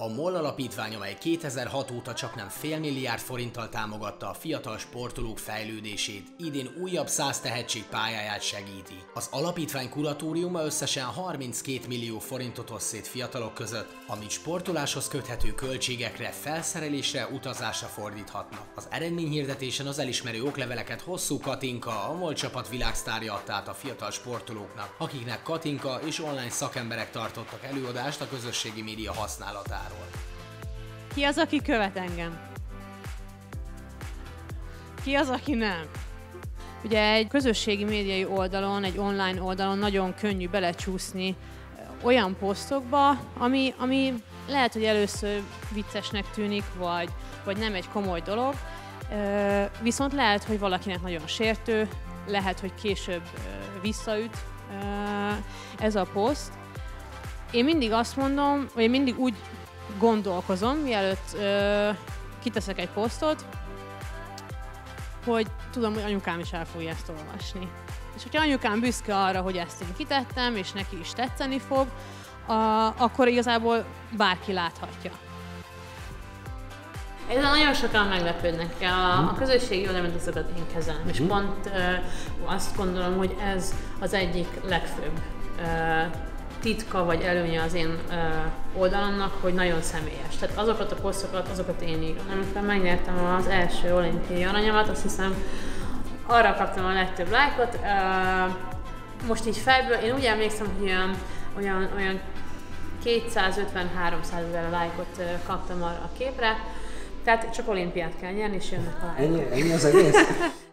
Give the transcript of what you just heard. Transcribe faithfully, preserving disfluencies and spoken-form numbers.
A MOL alapítvány, amely kétezer-hat óta csaknem fél milliárd forinttal támogatta a fiatal sportolók fejlődését, idén újabb száz tehetség pályáját segíti. Az alapítvány kuratóriuma összesen harminckét millió forintot osszét fiatalok között, amit sportoláshoz köthető költségekre, felszerelésre, utazásra fordíthatnak. Az eredményhirdetésen az elismerő okleveleket Hosszú Katinka, a MOL Csapat világsztárja adta át a fiatal sportolóknak, akiknek Katinka és online szakemberek tartottak előadást a közösségi média használatára. Ki az, aki követ engem? Ki az, aki nem? Ugye egy közösségi médiai oldalon, egy online oldalon nagyon könnyű belecsúszni olyan posztokba, ami, ami lehet, hogy először viccesnek tűnik, vagy, vagy nem egy komoly dolog, viszont lehet, hogy valakinek nagyon sértő, lehet, hogy később visszaüt ez a poszt. Én mindig azt mondom, vagy én mindig úgy gondolkozom, mielőtt ö, kiteszek egy posztot, hogy tudom, hogy anyukám is el fogja ezt olvasni. És hogyha anyukám büszke arra, hogy ezt én kitettem, és neki is tetszeni fog, a, akkor igazából bárki láthatja. Ezzel nagyon sokan meglepődnek. A, a közösségi oldalakat én kezelem, és pont ö, azt gondolom, hogy ez az egyik legfőbb ö, titka vagy előnye az én ö, oldalamnak, hogy nagyon személyes. Tehát azokat a posztokat, azokat én írom. Amikor megnyertem az első olimpiai aranyamat, azt hiszem arra kaptam a legtöbb lájkot. Ö, most így fejből, én úgy emlékszem, hogy olyan, olyan, olyan kétszázötven-háromszázezer lájkot kaptam arra a képre. Tehát csak olimpiát kell nyerni, és jönnek a lájkok. Ennyi, ennyi az egész?